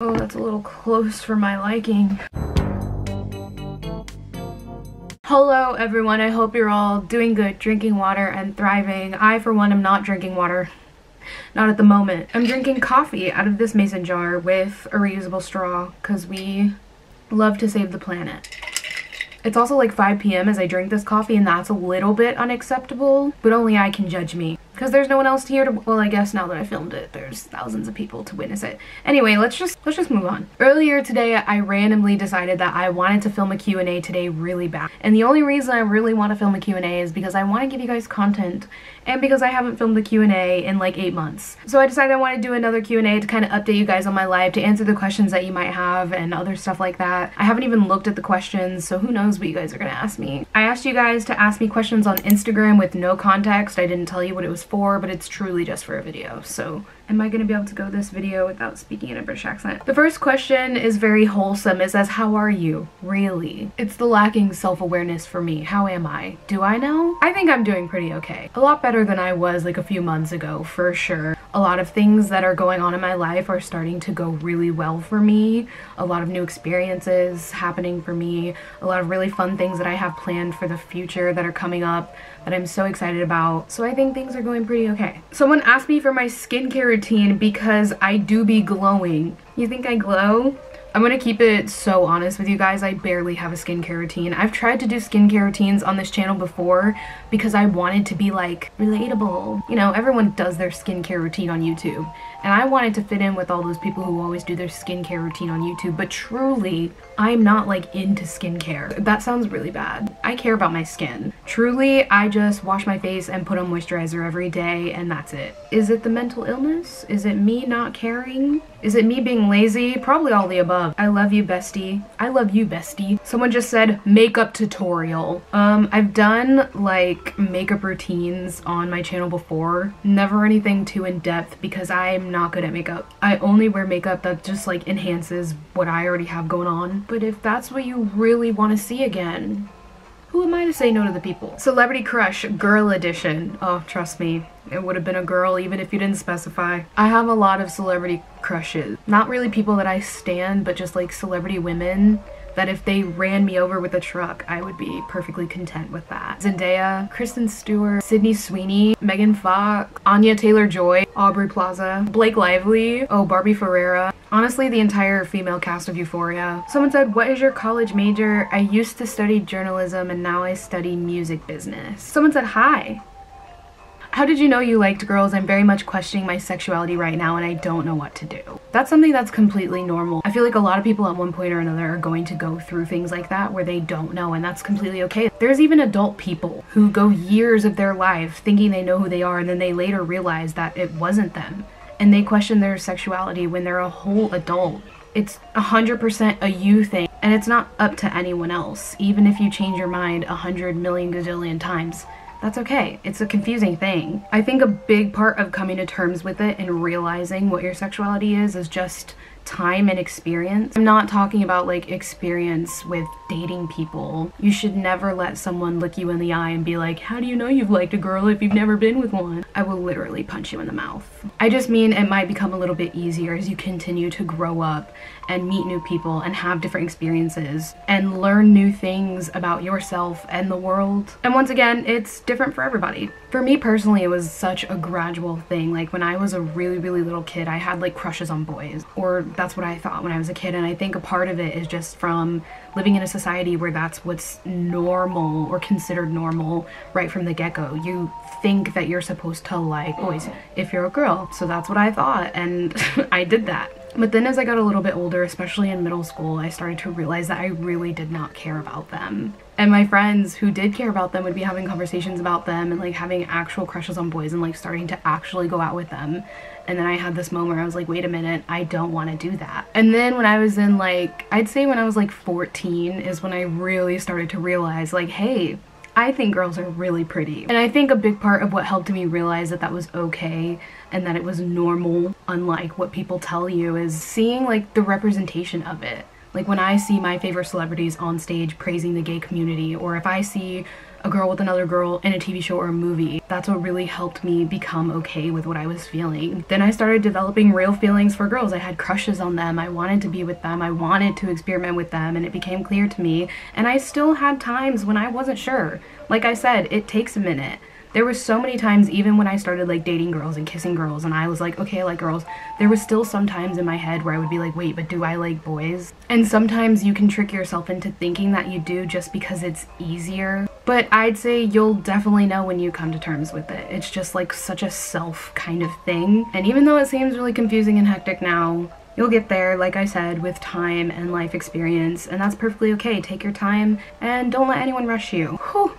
Oh, that's a little close for my liking. Hello everyone, I hope you're all doing good, drinking water, and thriving. I, for one, am not drinking water. Not at the moment. I'm drinking coffee out of this mason jar with a reusable straw because we love to save the planet. It's also like 5 p.m. as I drink this coffee, and that's a little bit unacceptable, but only I can judge me because there's no one else here to, well, I guess now that I filmed it, there's thousands of people to witness it. Anyway, let's just move on. Earlier today, I randomly decided that I wanted to film a Q&A today really bad. And the only reason I really want to film a Q&A is because I want to give you guys content and because I haven't filmed a Q&A in like 8 months. So I decided I want to do another Q&A to kind of update you guys on my life, to answer the questions that you might have and other stuff like that. I haven't even looked at the questions, so who knows what you guys are going to ask me. I asked you guys to ask me questions on Instagram with no context. I didn't tell you what it was for, but it's truly just for a video. So am I gonna be able to go this video without speaking in a British accent? The first question is very wholesome. It says, how are you? Really? It's the lacking self-awareness for me. How am I? Do I know? I think I'm doing pretty okay. A lot better than I was like a few months ago, for sure. A lot of things that are going on in my life are starting to go really well for me. A lot of new experiences happening for me. A lot of really fun things that I have planned for the future that are coming up that I'm so excited about. So I think things are going pretty okay. Someone asked me for my skincare routine because I do be glowing. You think I glow? I'm gonna keep it so honest with you guys, I barely have a skincare routine. I've tried to do skincare routines on this channel before because I wanted to be like relatable. You know, everyone does their skincare routine on YouTube, and I wanted to fit in with all those people who always do their skincare routine on YouTube, but truly, I'm not like into skincare. That sounds really bad. I care about my skin. Truly, I just wash my face and put on moisturizer every day, and that's it. Is it the mental illness? Is it me not caring? Is it me being lazy? Probably all the above. I love you, bestie. I love you, bestie. Someone just said makeup tutorial. I've done like makeup routines on my channel before. Never anything too in depth because I'm not good at makeup. I only wear makeup that just like enhances what I already have going on. But if that's what you really want to see again, who am I to say no to the people? Celebrity crush, girl edition. Oh, trust me. It would have been a girl even if you didn't specify. I have a lot of celebrity crushes. Not really people that I stan, but just like celebrity women that if they ran me over with a truck, I would be perfectly content with that. Zendaya, Kristen Stewart, Sydney Sweeney, Megan Fox, Anya Taylor-Joy, Aubrey Plaza, Blake Lively, oh, Barbie Ferreira. Honestly, the entire female cast of Euphoria. Someone said, what is your college major? I used to study journalism and now I study music business. Someone said, hi. How did you know you liked girls? I'm very much questioning my sexuality right now and I don't know what to do. That's something that's completely normal. I feel like a lot of people at one point or another are going to go through things like that where they don't know, and that's completely okay. There's even adult people who go years of their life thinking they know who they are and then they later realize that it wasn't them and they question their sexuality when they're a whole adult. It's 100% a you thing and it's not up to anyone else. Even if you change your mind 100 million gazillion times, that's okay. It's a confusing thing. I think a big part of coming to terms with it and realizing what your sexuality is just time and experience. I'm not talking about like experience with dating people. You should never let someone look you in the eye and be like, how do you know you've liked a girl if you've never been with one? I will literally punch you in the mouth. I just mean it might become a little bit easier as you continue to grow up and meet new people and have different experiences and learn new things about yourself and the world. And once again, it's different for everybody. For me personally, it was such a gradual thing. Like when I was a really little kid, I had like crushes on boys, or that's what I thought when I was a kid, and I think a part of it is just from living in a society where that's what's normal or considered normal right from the get-go. You think that you're supposed to like boys if you're a girl, so that's what I thought, and I did that. But then as I got a little bit older, especially in middle school, I started to realize that I really did not care about them. And my friends who did care about them would be having conversations about them and like having actual crushes on boys and like starting to actually go out with them. And then I had this moment where I was like, wait a minute, I don't want to do that. And then when I was in like, I'd say when I was like 14 is when I really started to realize like, hey, I think girls are really pretty. And I think a big part of what helped me realize that that was okay and that it was normal, unlike what people tell you, is seeing like the representation of it. Like when I see my favorite celebrities on stage praising the gay community, or if I see a girl with another girl in a TV show or a movie. That's what really helped me become okay with what I was feeling. Then I started developing real feelings for girls. I had crushes on them. I wanted to be with them. I wanted to experiment with them, and it became clear to me. And I still had times when I wasn't sure. Like I said, it takes a minute. There were so many times, even when I started like dating girls and kissing girls and I was like, okay, I like girls, there was still some times in my head where I would be like, wait, but do I like boys? And sometimes you can trick yourself into thinking that you do just because it's easier. But I'd say you'll definitely know when you come to terms with it. It's just like such a self kind of thing. And even though it seems really confusing and hectic now, you'll get there, like I said, with time and life experience, and that's perfectly okay. Take your time and don't let anyone rush you. Whew.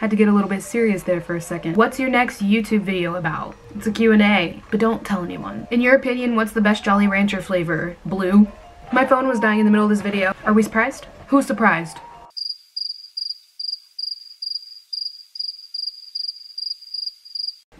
Had to get a little bit serious there for a second. What's your next YouTube video about? It's a Q&A, but don't tell anyone. In your opinion, what's the best Jolly Rancher flavor? Blue? My phone was dying in the middle of this video. Are we surprised? Who's surprised?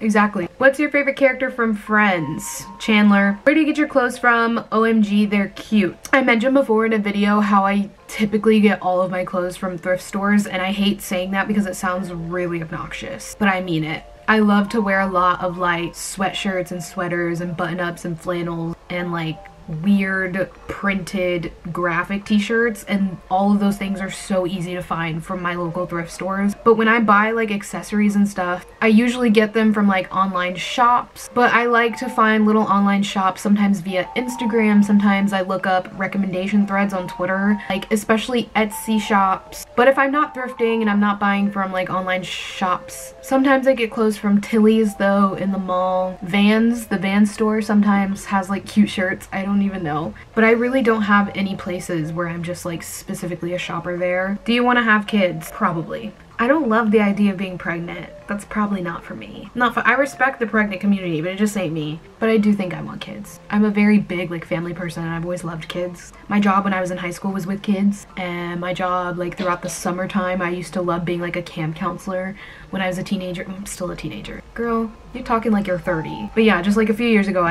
Exactly. What's your favorite character from Friends? Chandler. Where do you get your clothes from? OMG, they're cute. I mentioned before in a video how I typically get all of my clothes from thrift stores, and I hate saying that because it sounds really obnoxious, but I mean it. I love to wear a lot of like sweatshirts and sweaters and button-ups and flannels and like weird printed graphic t-shirts, and all of those things are so easy to find from my local thrift stores. But when I buy like accessories and stuff, I usually get them from like online shops, but I like to find little online shops, sometimes via Instagram, sometimes I look up recommendation threads on Twitter, like especially Etsy shops. But if I'm not thrifting and I'm not buying from like online shops, sometimes I get clothes from Tilly's though in the mall. Vans, the Vans store sometimes has like cute shirts. I don't even know, but I really don't have any places where I'm just like specifically a shopper there. Do you want to have kids? Probably. I don't love the idea of being pregnant. That's probably not for me. I respect the pregnant community, but it just ain't me. But I do think I want kids. I'm a very big like family person, and I've always loved kids. My job when I was in high school was with kids, and my job like throughout the summertime, I used to love being like a camp counselor when I was a teenager. I'm still a teenager. Girl, you're talking like you're 30. But yeah, just like a few years ago,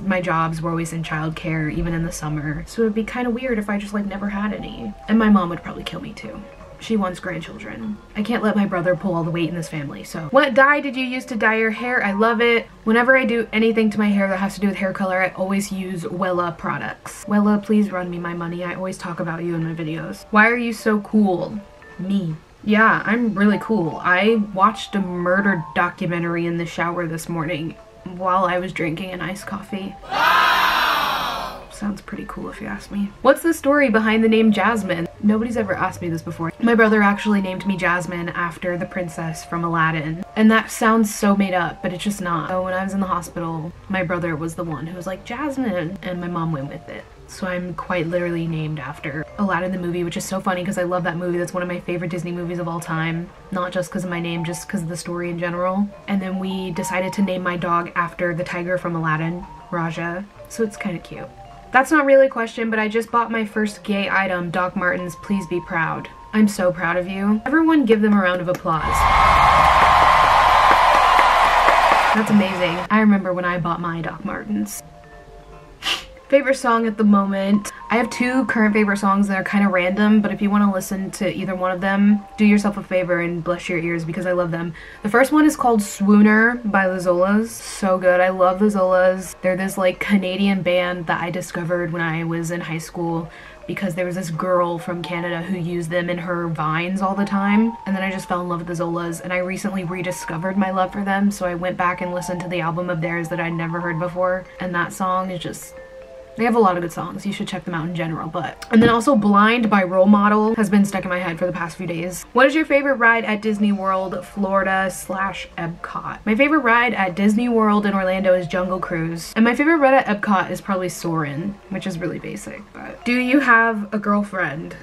my jobs were always in childcare, even in the summer. So it'd be kind of weird if I just like never had any. And my mom would probably kill me too. She wants grandchildren. I can't let my brother pull all the weight in this family, so. What dye did you use to dye your hair? I love it. Whenever I do anything to my hair that has to do with hair color, I always use Wella products. Wella, please run me my money. I always talk about you in my videos. Why are you so cool? Me. Yeah, I'm really cool. I watched a murder documentary in the shower this morning while I was drinking an iced coffee. Sounds pretty cool if you ask me. What's the story behind the name Jasmine? Nobody's ever asked me this before. My brother actually named me Jasmine after the princess from Aladdin. And that sounds so made up, but it's just not. So when I was in the hospital, my brother was the one who was like, Jasmine, and my mom went with it. So I'm quite literally named after Aladdin the movie, which is so funny because I love that movie. That's one of my favorite Disney movies of all time. Not just because of my name, just because of the story in general. And then we decided to name my dog after the tiger from Aladdin, Raja. So it's kind of cute. That's not really a question, but I just bought my first gay item, Doc Martens, please be proud. I'm so proud of you. Everyone give them a round of applause. That's amazing. I remember when I bought my Doc Martens. Favorite song at the moment. I have two current favorite songs that are kind of random, but if you want to listen to either one of them, do yourself a favor and bless your ears because I love them. The first one is called Swooner by the Zolas. So good. I love the Zolas. They're this like Canadian band that I discovered when I was in high school because there was this girl from Canada who used them in her vines all the time, and then I just fell in love with the Zolas, and I recently rediscovered my love for them, so I went back and listened to the album of theirs that I'd never heard before, and that song is just... They have a lot of good songs. You should check them out in general, but. And then also Blind by Role Model has been stuck in my head for the past few days. What is your favorite ride at Disney World, Florida/Epcot? My favorite ride at Disney World in Orlando is Jungle Cruise. And my favorite ride at Epcot is probably Soarin', which is really basic, but. Do you have a girlfriend?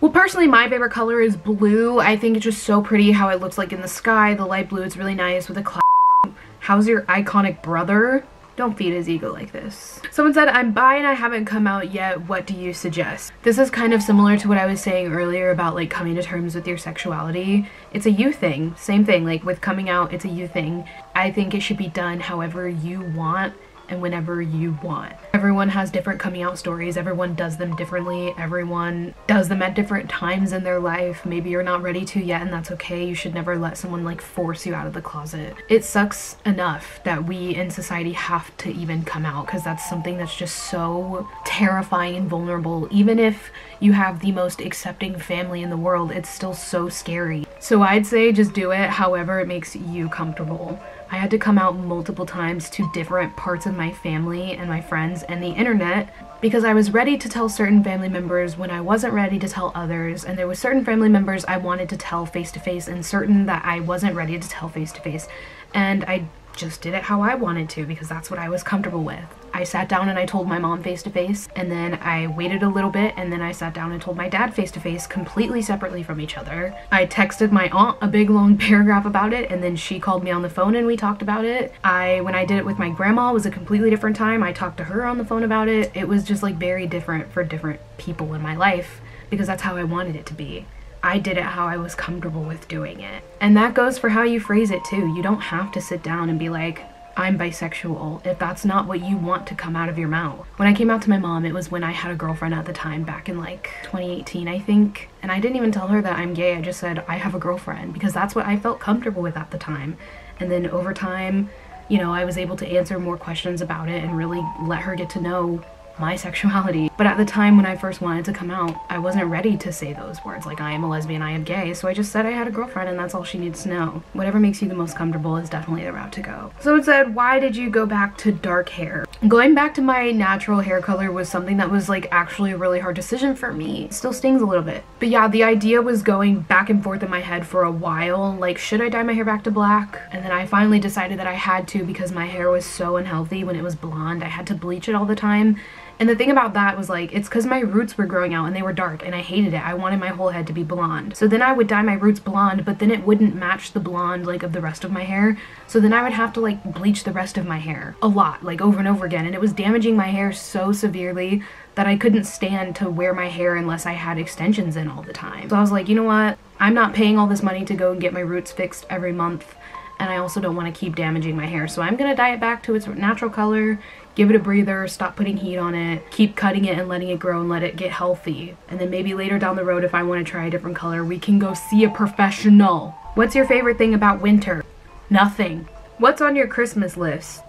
Well, personally, my favorite color is blue. I think it's just so pretty how it looks like in the sky. The light blue, it's really nice with a cloud. How's your iconic brother? Don't feed his ego like this. Someone said, I'm bi and I haven't come out yet. What do you suggest? This is kind of similar to what I was saying earlier about like coming to terms with your sexuality. It's a you thing. Same thing, like with coming out, it's a you thing. I think it should be done however you want and whenever you want. Everyone has different coming out stories. Everyone does them differently. Everyone does them at different times in their life. Maybe you're not ready to yet, and that's okay. You should never let someone like force you out of the closet. It sucks enough that we in society have to even come out, because that's something that's just so terrifying and vulnerable. Even if you have the most accepting family in the world, it's still so scary. So I'd say just do it however it makes you comfortable. I had to come out multiple times to different parts of my family and my friends and the internet because I was ready to tell certain family members when I wasn't ready to tell others, and there were certain family members I wanted to tell face-to-face and certain that I wasn't ready to tell face-to-face, and I just did it how I wanted to because that's what I was comfortable with. I sat down and I told my mom face-to-face, and then I waited a little bit, and then I sat down and told my dad face-to-face, completely separately from each other. I texted my aunt a big long paragraph about it, and then she called me on the phone and we talked about it. When I did it with my grandma, it was a completely different time. I talked to her on the phone about it. It was just like very different for different people in my life because that's how I wanted it to be. I did it how I was comfortable with doing it. And that goes for how you phrase it too. You don't have to sit down and be like, I'm bisexual, if that's not what you want to come out of your mouth. When I came out to my mom, it was when I had a girlfriend at the time, back in like 2018, I think. And I didn't even tell her that I'm gay, I just said I have a girlfriend because that's what I felt comfortable with at the time. And then over time, you know, I was able to answer more questions about it and really let her get to know my sexuality. But at the time when I first wanted to come out, I wasn't ready to say those words like I am a lesbian, I am gay, so I just said I had a girlfriend and that's all she needs to know. Whatever makes you the most comfortable is definitely the route to go. So it said, why did you go back to dark hair? Going back to my natural hair color was something that was like actually a really hard decision for me. It still stings a little bit. But yeah, the idea was going back and forth in my head for a while, like should I dye my hair back to black? And then I finally decided that I had to because my hair was so unhealthy when it was blonde. I had to bleach it all the time. And the thing about that was like, it's because my roots were growing out and they were dark and I hated it. I wanted my whole head to be blonde. So then I would dye my roots blonde, but then it wouldn't match the blonde like of the rest of my hair. So then I would have to like bleach the rest of my hair a lot, like over and over again. And it was damaging my hair so severely that I couldn't stand to wear my hair unless I had extensions in all the time. So I was like, you know what? I'm not paying all this money to go and get my roots fixed every month. And I also don't want to keep damaging my hair. So I'm gonna dye it back to its natural color, give it a breather, stop putting heat on it, keep cutting it and letting it grow and let it get healthy. And then maybe later down the road, if I want to try a different color, we can go see a professional. What's your favorite thing about winter? Nothing. What's on your Christmas list?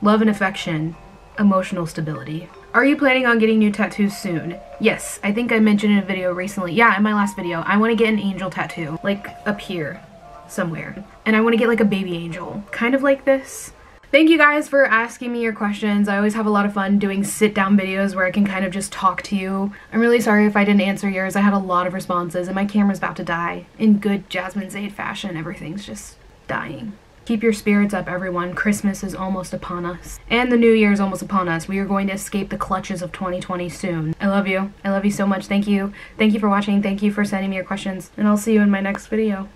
Love and affection, emotional stability. Are you planning on getting new tattoos soon? Yes, I think I mentioned in a video recently. Yeah, in my last video, I want to get an angel tattoo, like up here somewhere. And I want to get like a baby angel, kind of like this. Thank you guys for asking me your questions. I always have a lot of fun doing sit-down videos where I can kind of just talk to you. I'm really sorry if I didn't answer yours. I had a lot of responses and my camera's about to die. In good Jasmine Zaid fashion, everything's just dying. Keep your spirits up, everyone. Christmas is almost upon us. And the new year is almost upon us. We are going to escape the clutches of 2020 soon. I love you. I love you so much. Thank you. Thank you for watching. Thank you for sending me your questions. And I'll see you in my next video.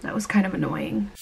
That was kind of annoying.